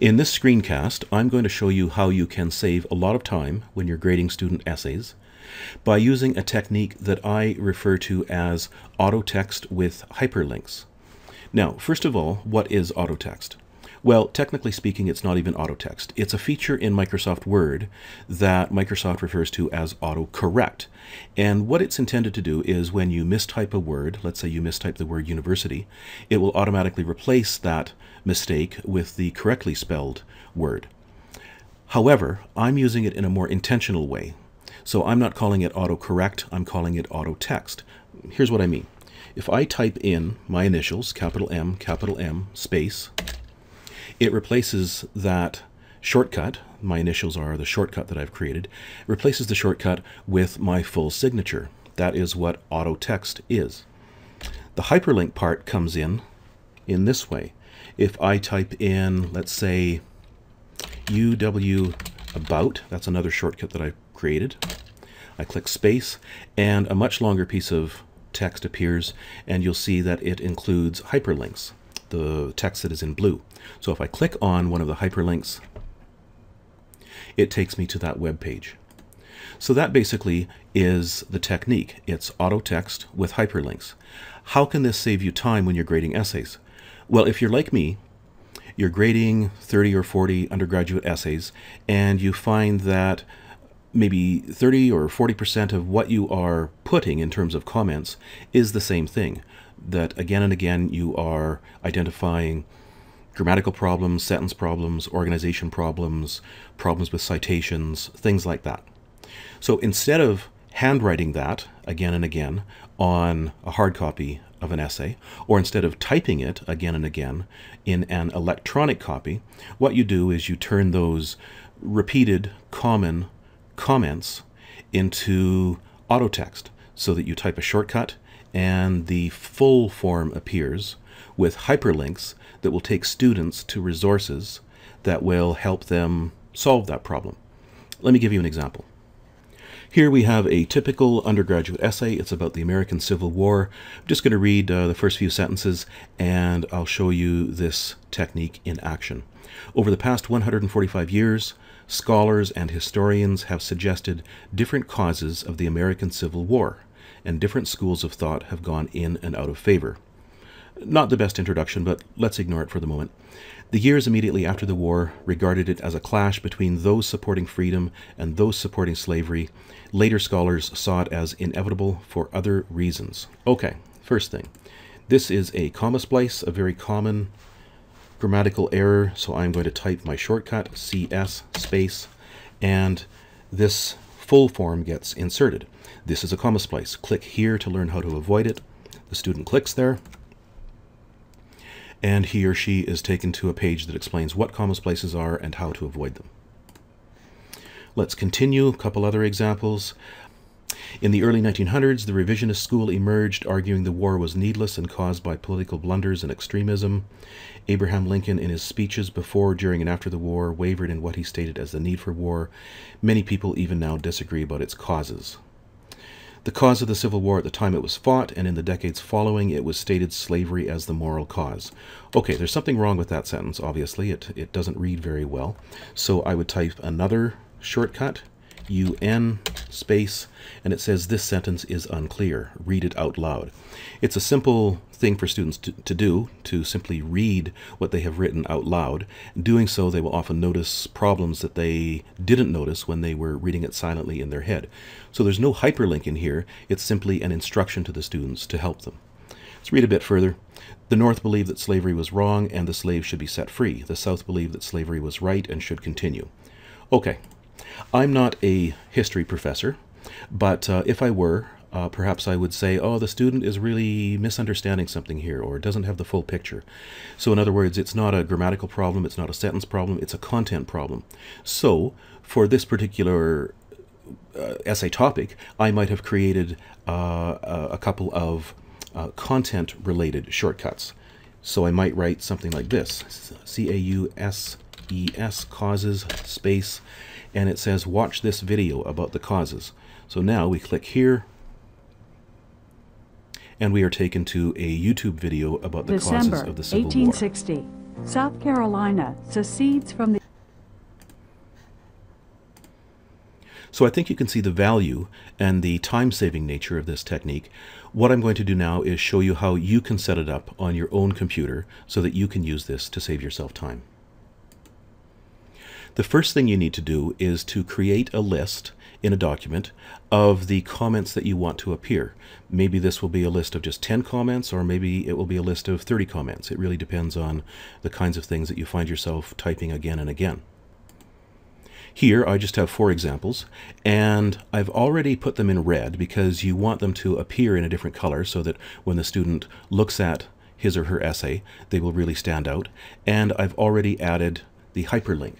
In this screencast, I'm going to show you how you can save a lot of time when you're grading student essays by using a technique that I refer to as AutoText with hyperlinks. Now, first of all, what is AutoText? Well, technically speaking, it's not even AutoText. It's a feature in Microsoft Word that Microsoft refers to as AutoCorrect. And what it's intended to do is when you mistype a word, let's say you mistype the word university, it will automatically replace that mistake with the correctly spelled word. However, I'm using it in a more intentional way. So I'm not calling it AutoCorrect, I'm calling it AutoText. Here's what I mean. If I type in my initials, capital M, space, it replaces that shortcut, my initials are the shortcut that I've created, replaces the shortcut with my full signature. That is what AutoText is. The hyperlink part comes in this way. If I type in, let's say, UW about, that's another shortcut that I've created, I click space, and a much longer piece of text appears, and you'll see that it includes hyperlinks, the text that is in blue. So if I click on one of the hyperlinks, it takes me to that web page. So that basically is the technique. It's AutoText with hyperlinks. How can this save you time when you're grading essays? Well, if you're like me, you're grading 30 or 40 undergraduate essays, and you find that maybe 30 or 40% of what you are putting in terms of comments is the same thing. That again and again you are identifying grammatical problems, sentence problems, organization problems, problems with citations, things like that. So instead of handwriting that again and again on a hard copy of an essay, or instead of typing it again and again in an electronic copy, what you do is you turn those repeated common comments into AutoText, so that you type a shortcut and the full form appears with hyperlinks that will take students to resources that will help them solve that problem. Let me give you an example. Here we have a typical undergraduate essay. It's about the American Civil War. I'm just going to read the first few sentences, and I'll show you this technique in action. Over the past 145 years, scholars and historians have suggested different causes of the American Civil War, and different schools of thought have gone in and out of favor. Not the best introduction, but let's ignore it for the moment. The years immediately after the war regarded it as a clash between those supporting freedom and those supporting slavery. Later scholars saw it as inevitable for other reasons. Okay, first thing. This is a comma splice, a very common grammatical error, so I'm going to type my shortcut, CS space, and this full form gets inserted. This is a comma splice. Click here to learn how to avoid it. The student clicks there, and he or she is taken to a page that explains what comma splices are and how to avoid them. Let's continue. A couple other examples. In the early 1900s, the revisionist school emerged, arguing the war was needless and caused by political blunders and extremism. Abraham Lincoln, in his speeches before, during, and after the war, wavered in what he stated as the need for war. Many people even now disagree about its causes. The cause of the Civil War at the time it was fought, and in the decades following, it was stated slavery as the moral cause. Okay, there's something wrong with that sentence, obviously. It doesn't read very well. So I would type another shortcut, UN space, and it says this sentence is unclear. Read it out loud. It's a simple thing for students to do, to simply read what they have written out loud. Doing so, they will often notice problems that they didn't notice when they were reading it silently in their head. So there's no hyperlink in here. It's simply an instruction to the students to help them. Let's read a bit further. The North believed that slavery was wrong and the slaves should be set free. The South believed that slavery was right and should continue. Okay. I'm not a history professor, but if I were, perhaps I would say, oh, the student is really misunderstanding something here or doesn't have the full picture. So in other words, it's not a grammatical problem, it's not a sentence problem, it's a content problem. So for this particular essay topic, I might have created a couple of content-related shortcuts. So I might write something like this, CAUSES, causes, space, and it says watch this video about the causes. So now we click here and we are taken to a YouTube video about the causes of the Civil War. December 1860. South Carolina secedes from the... So I think you can see the value and the time-saving nature of this technique. What I'm going to do now is show you how you can set it up on your own computer so that you can use this to save yourself time. The first thing you need to do is to create a list in a document of the comments that you want to appear. Maybe this will be a list of just 10 comments, or maybe it will be a list of 30 comments. It really depends on the kinds of things that you find yourself typing again and again. Here I just have 4 examples, and I've already put them in red because you want them to appear in a different color so that when the student looks at his or her essay, they will really stand out. And I've already added the hyperlink.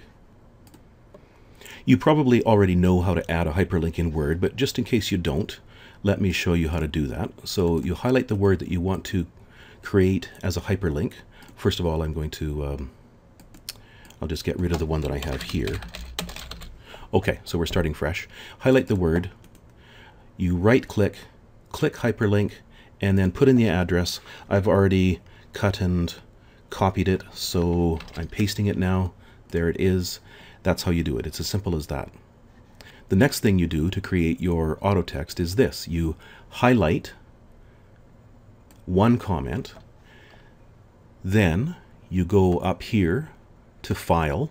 You probably already know how to add a hyperlink in Word, but just in case you don't, let me show you how to do that. So you highlight the word that you want to create as a hyperlink. First of all, I'm going to, I'll just get rid of the one that I have here. Okay, so we're starting fresh. Highlight the word, you right-click, click hyperlink, and then put in the address. I've already cut and copied it, so I'm pasting it now. There it is. That's how you do it. It's as simple as that. The next thing you do to create your AutoText is this. You highlight one comment, then you go up here to File,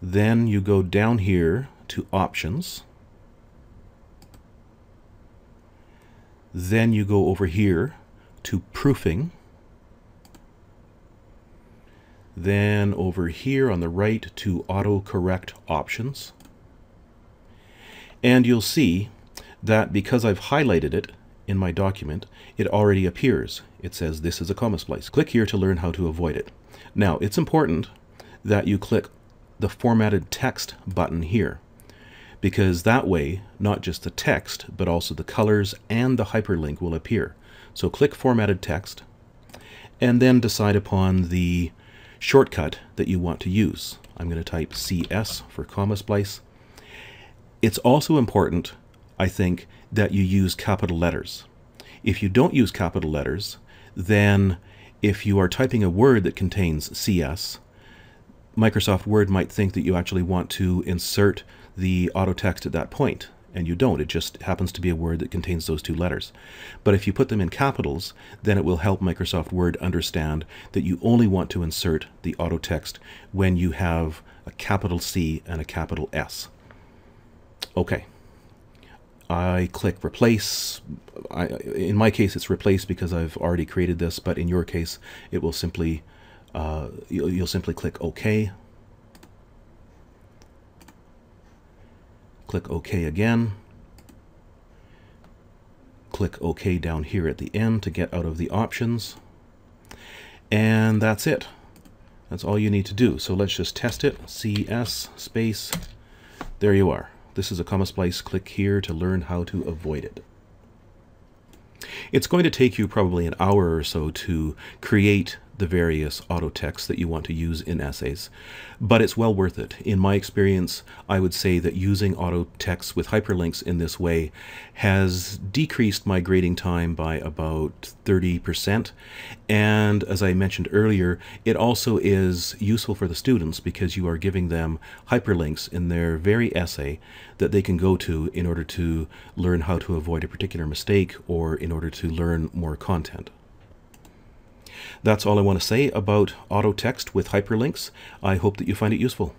then you go down here to Options, then you go over here to Proofing, then over here on the right to AutoCorrect Options. And you'll see that because I've highlighted it in my document, it already appears. It says this is a comma splice. Click here to learn how to avoid it. Now, it's important that you click the formatted text button here, because that way, not just the text, but also the colors and the hyperlink will appear. So click formatted text, and then decide upon the shortcut that you want to use. I'm going to type CS for comma splice. It's also important, I think, that you use capital letters. If you don't use capital letters, then if you are typing a word that contains CS, Microsoft Word might think that you actually want to insert the AutoText at that point, and you don't. It just happens to be a word that contains those 2 letters. But if you put them in capitals, then it will help Microsoft Word understand that you only want to insert the AutoText when you have a capital C and a capital S. Okay. I click Replace. In my case, it's Replace because I've already created this, but in your case, it will simply, you'll simply click OK. Click OK again. Click OK down here at the end to get out of the options. And that's it. That's all you need to do. So let's just test it. CS space. There you are. This is a comma splice. Click here to learn how to avoid it. It's going to take you probably an hour or so to create the various AutoTexts that you want to use in essays, but it's well worth it. In my experience, I would say that using AutoTexts with hyperlinks in this way has decreased my grading time by about 30%, and as I mentioned earlier, it also is useful for the students because you are giving them hyperlinks in their very essay that they can go to in order to learn how to avoid a particular mistake or in order to learn more content. That's all I want to say about AutoText with hyperlinks. I hope that you find it useful.